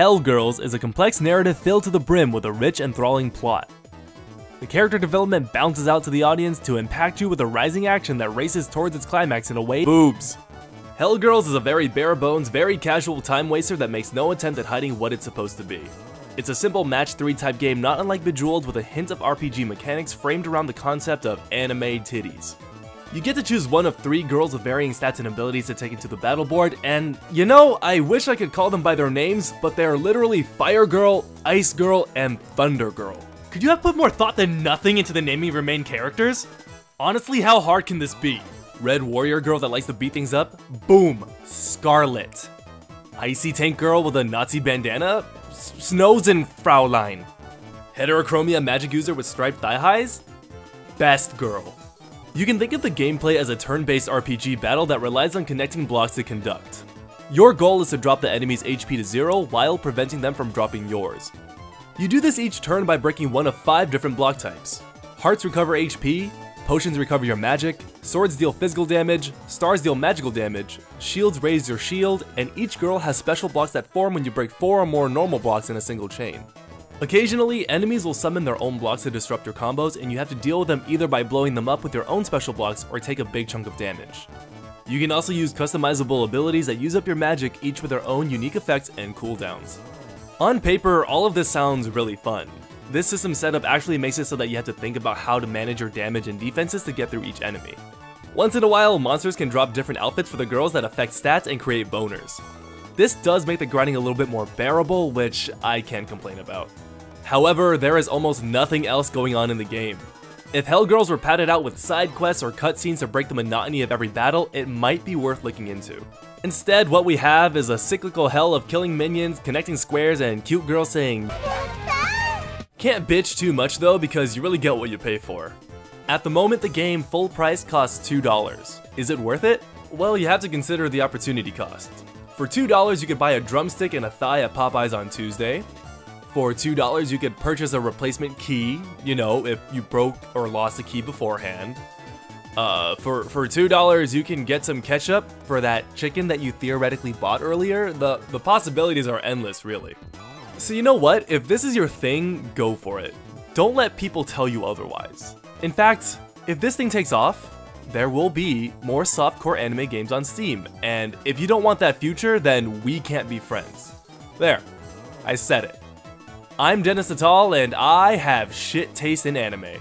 Hell Girls is a complex narrative filled to the brim with a rich, enthralling plot. The character development bounces out to the audience to impact you with a rising action that races towards its climax in a way. Boobs. Hell Girls is a very bare-bones, very casual time waster that makes no attempt at hiding what it's supposed to be. It's a simple match 3 type game not unlike Bejeweled, with a hint of RPG mechanics framed around the concept of anime titties. You get to choose one of 3 girls with varying stats and abilities to take into the battle board, and you know, I wish I could call them by their names, but they are literally Fire Girl, Ice Girl, and Thunder Girl. Could you have put more thought than nothing into the naming of your main characters? Honestly, how hard can this be? Red Warrior Girl that likes to beat things up? Boom! Scarlet. Icy Tank Girl with a Nazi bandana? Snowsenfraulein. Heterochromia Magic User with striped thigh highs? Best Girl. You can think of the gameplay as a turn-based RPG battle that relies on connecting blocks to conduct. Your goal is to drop the enemy's HP to 0 while preventing them from dropping yours. You do this each turn by breaking one of 5 different block types. Hearts recover HP, potions recover your magic, swords deal physical damage, stars deal magical damage, shields raise your shield, and each girl has special blocks that form when you break 4 or more normal blocks in a single chain. Occasionally, enemies will summon their own blocks to disrupt your combos, and you have to deal with them either by blowing them up with your own special blocks or take a big chunk of damage. You can also use customizable abilities that use up your magic, each with their own unique effects and cooldowns. On paper, all of this sounds really fun. This system setup actually makes it so that you have to think about how to manage your damage and defenses to get through each enemy. Once in a while, monsters can drop different outfits for the girls that affect stats and create boners. This does make the grinding a little bit more bearable, which I can't complain about. However, there is almost nothing else going on in the game. If Hell Girls were padded out with side quests or cutscenes to break the monotony of every battle, it might be worth looking into. Instead, what we have is a cyclical hell of killing minions, connecting squares, and cute girls saying, can't bitch too much though, because you really get what you pay for. At the moment, the game full price costs $2. Is it worth it? Well, you have to consider the opportunity cost. For $2, you could buy a drumstick and a thigh at Popeyes on Tuesday. For $2, you could purchase a replacement key, you know, if you broke or lost a key beforehand. For $2, you can get some ketchup for that chicken that you theoretically bought earlier. The possibilities are endless, really. So you know what? If this is your thing, go for it. Don't let people tell you otherwise. In fact, if this thing takes off, there will be more softcore anime games on Steam, and if you don't want that future, then we can't be friends. There, I said it. I'm Dennis The Tall, and I have shit taste in anime.